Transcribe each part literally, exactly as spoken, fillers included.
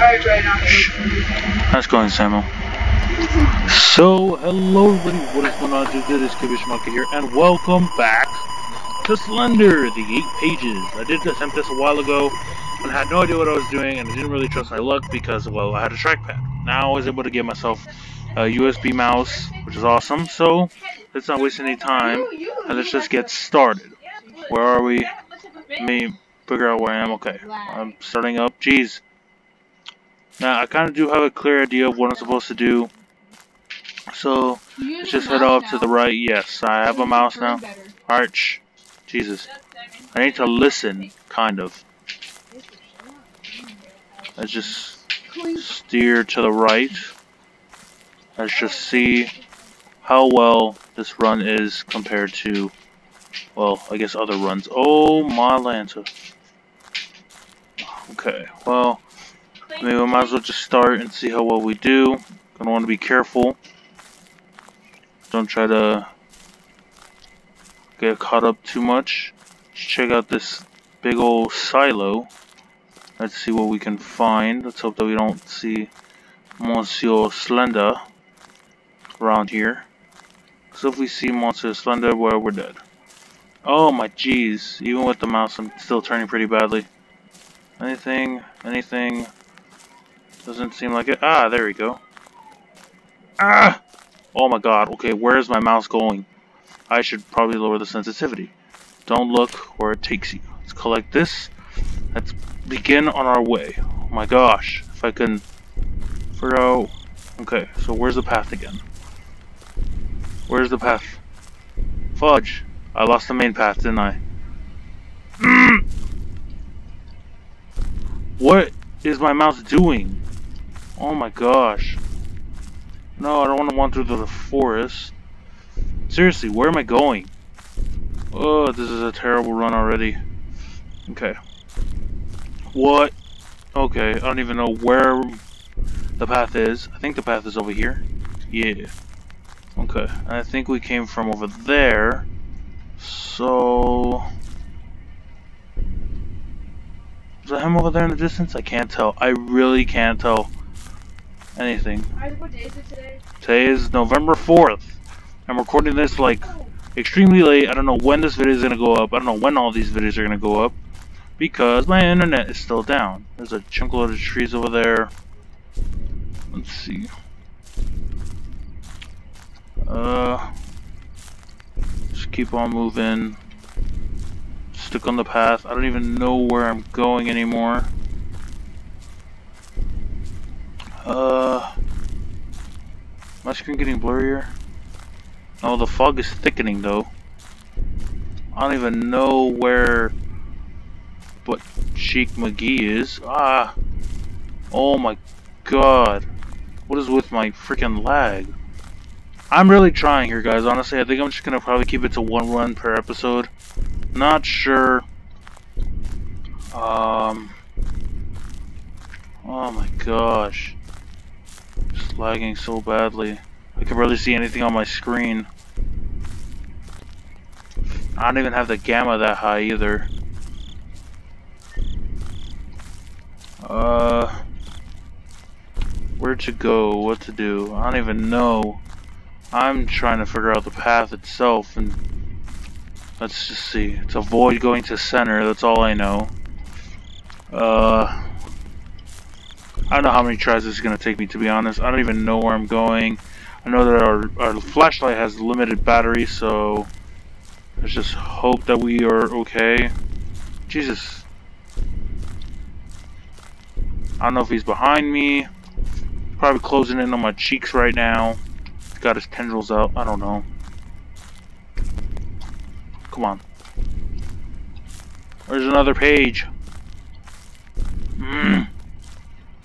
charge right now. That's going, Samuel. So, hello everybody, what is going on? It is Kiba Ishumaki here, and welcome back to Slender, the Eight Pages. I did attempt this a while ago, and I had no idea what I was doing, and I didn't really trust my luck because, well, I had a trackpad. Now I was able to get myself a U S B mouse, which is awesome, so let's not waste any time, and let's just get started. Where are we? Let me figure out where I am. Okay, I'm starting up. Jeez. Now, I kind of do have a clear idea of what I'm supposed to do. So, let's just head off to the right. Yes, I have a mouse now. Arch. Jesus. I need to listen, kind of. Let's just steer to the right. Let's just see how well this run is compared to, well, I guess other runs. Oh, my Lanta. Okay, well, maybe we might as well just start and see how well we do. Gonna want to be careful. Don't try to get caught up too much. Let's check out this big old silo. Let's see what we can find. Let's hope that we don't see Monsieur Slender around here. So if we see Monsieur Slender, well, we're dead. Oh my jeez, even with the mouse I'm still turning pretty badly. Anything, anything, doesn't seem like it. Ah, there we go. Ah! Oh my god, okay, where's my mouse going? I should probably lower the sensitivity. Don't look where it takes you. Let's collect this. Let's begin on our way. Oh my gosh, if I can figure out... Okay, so where's the path again? Where's the path? Fudge! I lost the main path, didn't I? Mm. What is my mouse doing? Oh my gosh. No, I don't want to wander through the forest. Seriously, where am I going? Oh, this is a terrible run already. Okay. What? Okay, I don't even know where the path is. I think the path is over here. Yeah. Okay, and I think we came from over there. So, is that him over there in the distance? I can't tell. I really can't tell anything. What day is it today? Today is November fourth. I'm recording this like extremely late. I don't know when this video is going to go up. I don't know when all these videos are going to go up because my internet is still down. There's a chunk load of trees over there. Let's see. Uh... Keep on moving. Stick on the path. I don't even know where I'm going anymore. Uh, my screen getting blurrier? Oh, the fog is thickening though. I don't even know where but Chic McGee is. Ah! Oh my god. What is with my freaking lag? I'm really trying here, guys. Honestly, I think I'm just gonna probably keep it to one run per episode. Not sure. Um. Oh my gosh, it's lagging so badly. I can barely see anything on my screen. I don't even have the gamma that high either. Uh. Where to go? What to do? I don't even know. I'm trying to figure out the path itself, and let's just see. It's avoid going to center, that's all I know. Uh, I don't know how many tries this is going to take me, to be honest. I don't even know where I'm going. I know that our, our flashlight has limited battery, so let's just hope that we are okay. Jesus. I don't know if he's behind me. Probably closing in on my cheeks right now. Got his tendrils out. I don't know. Come on. There's another page. Mm.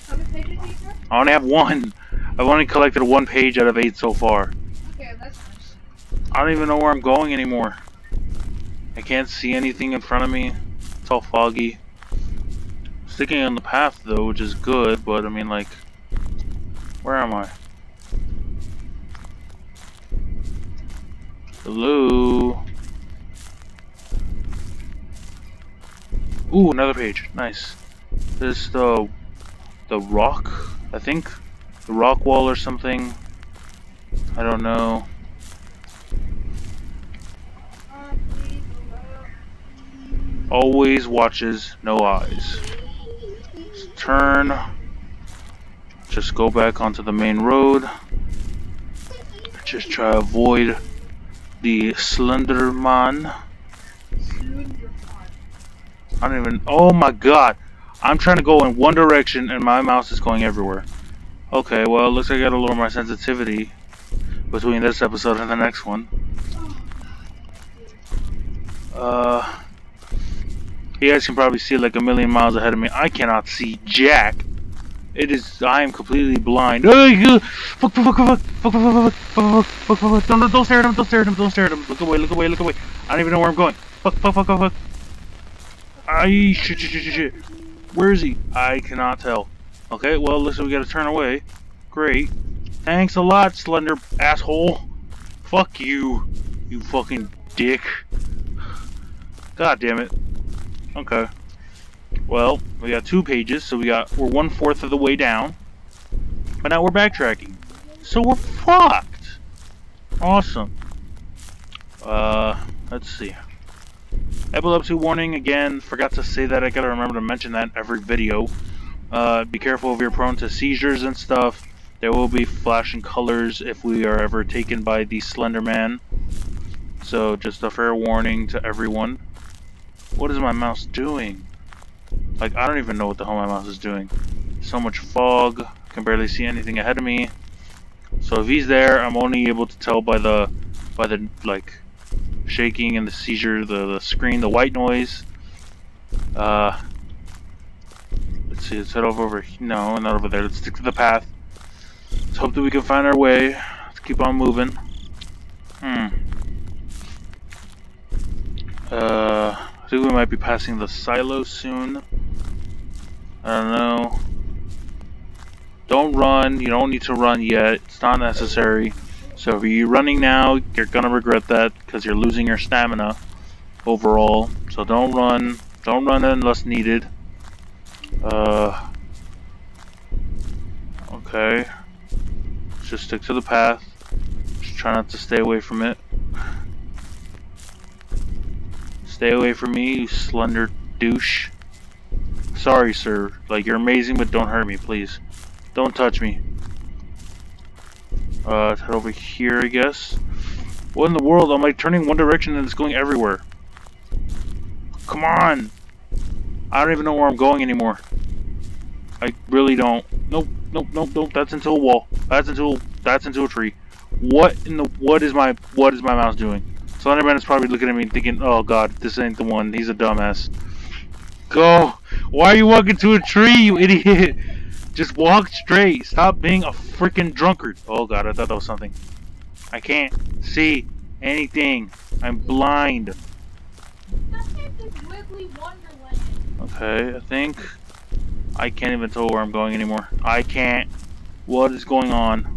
How many pages do you have? I only have one. I've only collected one page out of eight so far. Okay, that's nice. I don't even know where I'm going anymore. I can't see anything in front of me. It's all foggy. Sticking on the path though, which is good, but I mean, like, where am I? Hello. Ooh, another page. Nice. This is the the rock, I think. The rock wall or something. I don't know. Always watches, no eyes. Let's turn. Just go back onto the main road. Just try to avoid the Slender Man. I don't even... Oh my god! I'm trying to go in one direction and my mouse is going everywhere. Okay, well, it looks like I gotta lower my sensitivity between this episode and the next one. Uh... You guys can probably see like a million miles ahead of me. I cannot see jack. It is... I am completely blind. Fuck, fuck, fuck, fuck, fuck, fuck, fuck, fuck, fuck, fuck, don't, don't stare at him, don't stare at him, don't stare at him. Look away, look away, look away. I don't even know where I'm going. Fuck, fuck, fuck, fuck, fuck. Ay, shit, shit, shit, shit, shit. Where is he? I cannot tell. Okay, well, listen, we gotta turn away. Great. Thanks a lot, Slender asshole. Fuck you, you fucking dick. God damn it. Okay. Well, we got two pages, so we got we're one fourth of the way down. But now we're backtracking. So we're fucked. Awesome. Uh let's see. Epilepsy warning again, forgot to say that, I gotta remember to mention that in every video. Uh be careful if you're prone to seizures and stuff. There will be flashing colors if we are ever taken by the Slender Man. So just a fair warning to everyone. What is my mouse doing? Like, I don't even know what the hell my mouse is doing. So much fog, I can barely see anything ahead of me. So if he's there, I'm only able to tell by the, by the, like, shaking and the seizure, the, the screen, the white noise. Uh, let's see, let's head over over here. No, not over there. Let's stick to the path. Let's hope that we can find our way. Let's keep on moving. Hmm. Uh... I think we might be passing the silo soon. I don't know. Don't run. You don't need to run yet. It's not necessary. So if you're running now, you're gonna regret that because you're losing your stamina overall. So don't run. Don't run unless needed. Uh. Okay. Let's just stick to the path. Just try not to stay away from it. Stay away from me, you Slender douche. Sorry, sir. Like, you're amazing, but don't hurt me, please. Don't touch me. Uh, let's head over here, I guess. What in the world? I'm, like, turning one direction and it's going everywhere. Come on! I don't even know where I'm going anymore. I really don't. Nope, nope, nope, nope. That's into a wall. That's into a, that's into a tree. What in the... What is my... What is my mouse doing? Slenderman is probably looking at me thinking, oh god, this ain't the one, he's a dumbass. Go! Why are you walking to a tree, you idiot? Just walk straight, stop being a freaking drunkard. Oh god, I thought that was something. I can't see anything. I'm blind. Okay, I think... I can't even tell where I'm going anymore. I can't. What is going on?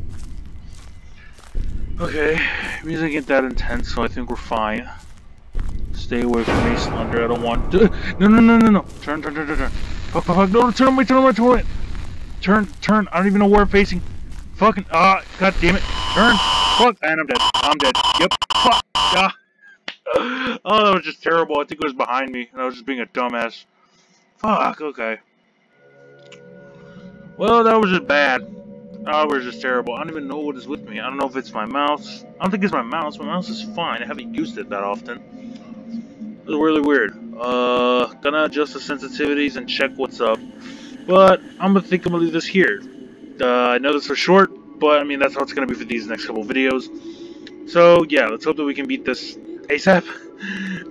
Okay, music isn't that intense, so I think we're fine. Stay away from me, Slender. I don't want to. No, no, no, no, no. Turn, turn, turn, turn, turn. Fuck, fuck, fuck. No, turn away, turn away, turn away. Turn, turn. I don't even know where I'm facing. Fucking. Ah, god damn it. Turn. Fuck. And I'm dead. I'm dead. Yep. Fuck. Ah. Oh, that was just terrible. I think it was behind me, and I was just being a dumbass. Fuck, okay. Well, that was just bad. Oh, we're just terrible. I don't even know what is with me. I don't know if it's my mouse. I don't think it's my mouse. My mouse is fine. I haven't used it that often. It's really weird. Uh, gonna adjust the sensitivities and check what's up. But I'm gonna think I'm gonna leave this here. Uh, I know this was short, but I mean that's how it's gonna be for these next couple videos. So yeah, let's hope that we can beat this ASAP.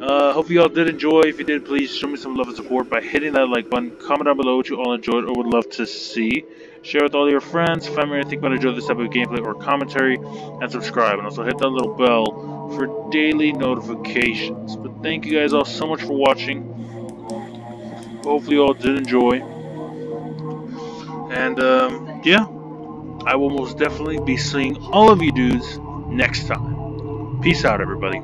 Uh, hope you all did enjoy. If you did, please show me some love and support by hitting that like button. Comment down below what you all enjoyed or would love to see. Share with all your friends, family, and think about enjoy this type of gameplay or commentary. And subscribe. And also hit that little bell for daily notifications. But thank you guys all so much for watching. Hopefully you all did enjoy. And um, yeah, I will most definitely be seeing all of you dudes next time. Peace out, everybody.